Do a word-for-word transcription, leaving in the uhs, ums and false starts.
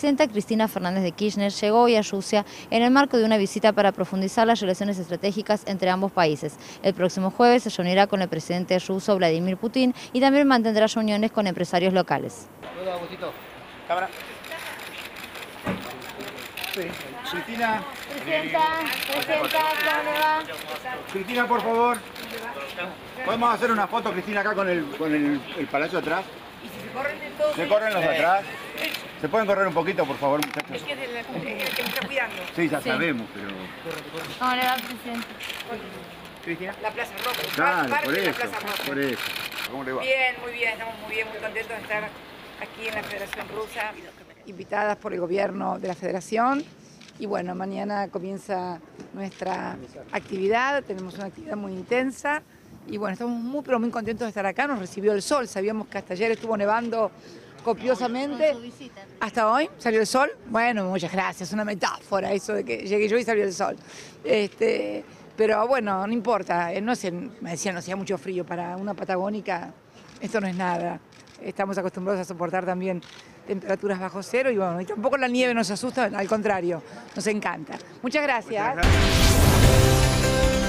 presidenta Cristina Fernández de Kirchner llegó hoy a Rusia en el marco de una visita para profundizar las relaciones estratégicas entre ambos países. El próximo jueves se reunirá con el presidente ruso Vladimir Putin y también mantendrá reuniones con empresarios locales. Cámara. Sí. Cristina. Presidenta, presidenta, ¿cómo le va? Cristina, por favor. ¿Podemos hacer una foto, Cristina, acá con el, con el, el palacio atrás? ¿Y si se corren de todo? ¿Se corren los de atrás? ¿Se pueden correr un poquito, por favor, muchachos? Es que es el, el, el que me está cuidando. Sí, ya sí. Sabemos, pero... ¿Cómo le va, presidente? ¿Cristina? La Plaza Roca. Claro, Parque, por eso, la Plaza Roca. Por eso. ¿Cómo le va? Bien, muy bien, estamos muy bien, muy contentos de estar aquí en la Federación Rusa. Invitadas por el gobierno de la Federación. Y bueno, mañana comienza nuestra actividad, tenemos una actividad muy intensa y bueno, estamos muy pero muy contentos de estar acá, nos recibió el sol, sabíamos que hasta ayer estuvo nevando copiosamente. Hasta hoy salió el sol, bueno, muchas gracias, una metáfora eso de que llegué yo y salió el sol. Este, pero bueno, no importa, no sé, me decían no hacía mucho frío, para una patagónica esto no es nada. Estamos acostumbrados a soportar también temperaturas bajo cero y bueno, y tampoco la nieve nos asusta, al contrario, nos encanta. Muchas gracias. Muchas gracias.